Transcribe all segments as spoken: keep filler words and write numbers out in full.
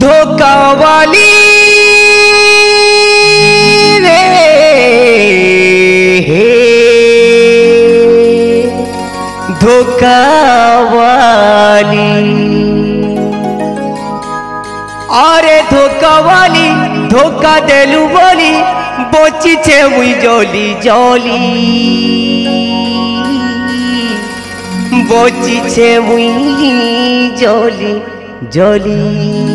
धोकावाली रे धोकावाली, अरे धोकावाली धोखा देलू बोली बची छे मुई जली जली बची छे मुई जली जली।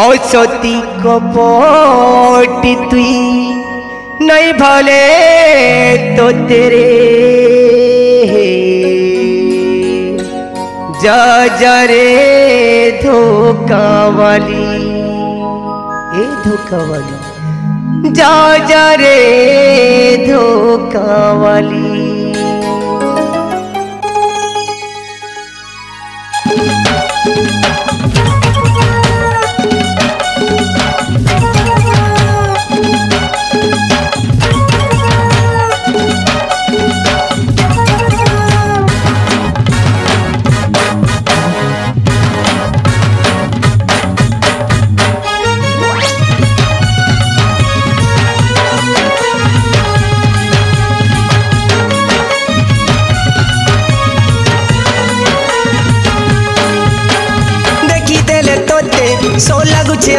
और सती को पोटी तुई नहीं भले तो तेरे जा जा रे धोकावाली ए धोकावाली जा जा रे धोकावाली।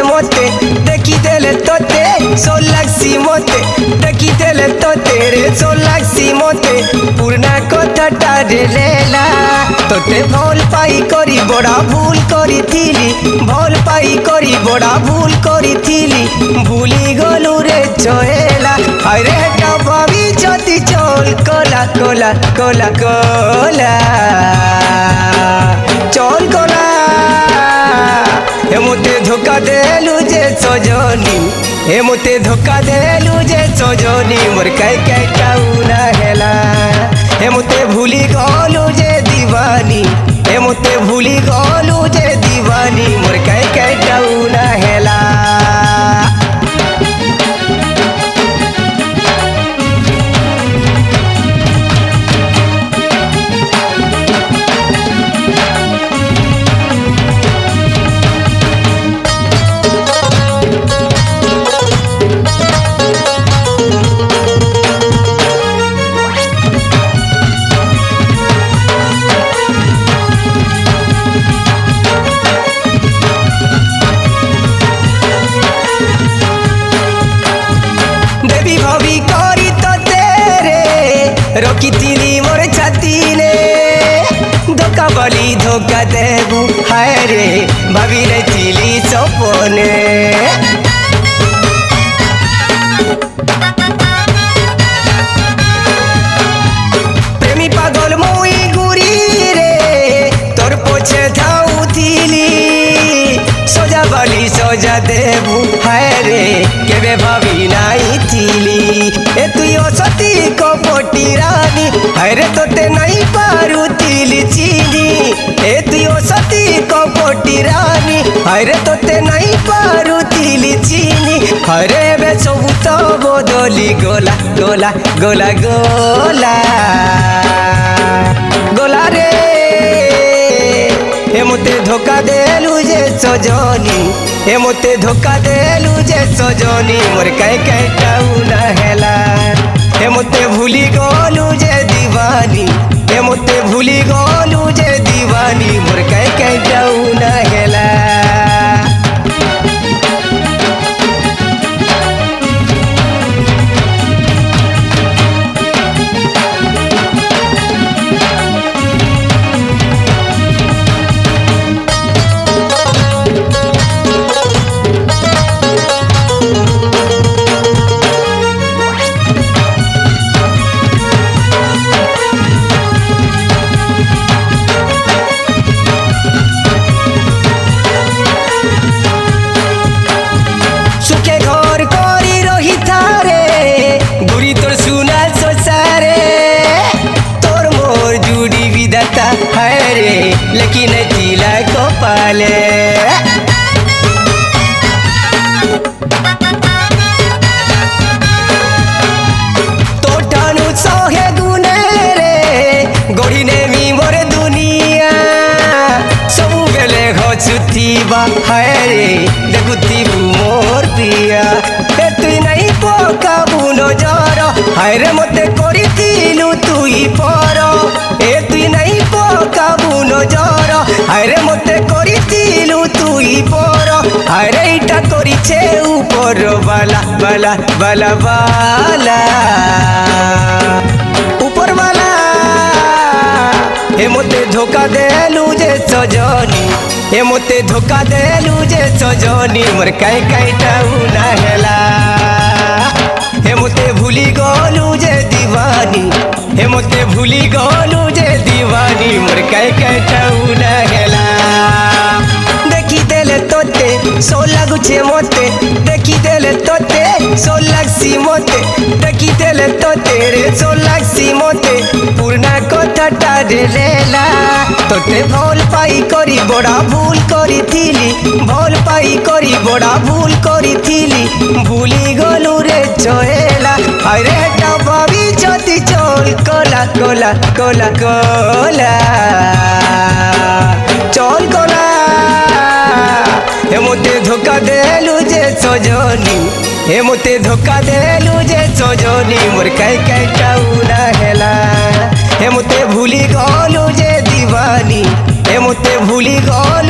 मोते देखी देले तोते सो लगसी मोते देखी देले तोते रे सो लगसी मोते पूर्णा कथा टारेला तोते भूल पाई करी बड़ा भूल करी थीली भूल पाई करी बड़ा भूल करी थीली भूली गलू रे चोएला अरे धोकावाली जति चोल कोला कोला कोला कोला चोल कोला हे मोते धोखा देलू जे सोजोनी हे मोते धोखा देलू जे सोजोनी मोर काय काय काउना हेला हे मोते भूली गलू जे दीवानी हे मोते भूली गलू जे दीवानी मोर काय काय काउना हेला। धोकावाली धोखा देबू हाय रे भाभी रे चिली सपने प्रेमी पागल मुई गुरी रे तोर पोछे धाऊ थीली सोजावाली सोजा देबू हाय रे केबे भाभी नाई थीली ए तुई असती को पोटी रानी हाय रे तोते नाई पारू ए तुयो सती को पोटी रानी हरे तोते नहीं पारू तीली चीनी हरे बे सबूत बदली गोला गोला गोला गोला गोला रे हे मोते धोखा देलू जे सजनी हे मोते धोखा देलू जे सजनी मोर काय काय काउना हेला हे मोते भूली गोलू जे दीवानी हे मोते भूली गोलू जे दीवानी मोर काय काय जाऊना गेला। पाले। तो टानु सोहे गुने रे गोढ़ीने मी मोर दुनिया सब बेले हो चुती बा हाय रे देखुती मोर पिया ए तुई नहीं पोका बुनो जरो हाय रे मते कोरी दिलु तुई परो ए तुई नहीं पोका बुनो जरो हाय रे मते कोरी दिलु तुई परो हाय रे इटा कोरी छे ऊपर वाला वाला वाला वाला ऊपर वाला ए मते धोखा देलु जे सजनी ए मते धोखा देलु जे सजनी मोर काई काई टाउ ना हेला हे मोते भूली गोलू जे दीवानी हे मोते भूली गोलू जे दीवानी मोर कै कै ठाऊ ना गेला देखी देले तोते सो लगुछे मोते देखी देले तोते सो लगसी मोते देखी देले तोते रे सो लगसी मोते पूर्णा कथा टारे लेला तोते भोल पाई करी बड़ा भूल करी थीली भोल पाई करी बड़ा भूल करी थीली भूली गोलू रे चोएला अरे डबावी चोती चोल कोला कोला कोला कोला चोल कोला हे मोते धोखा देलू जे सजनी हे मोते धोखा देलू जे सजनी मोर काई काई टाउ ना हेला हे मोते भूली गोलू जे दीवानी हे मोते भूली गोलू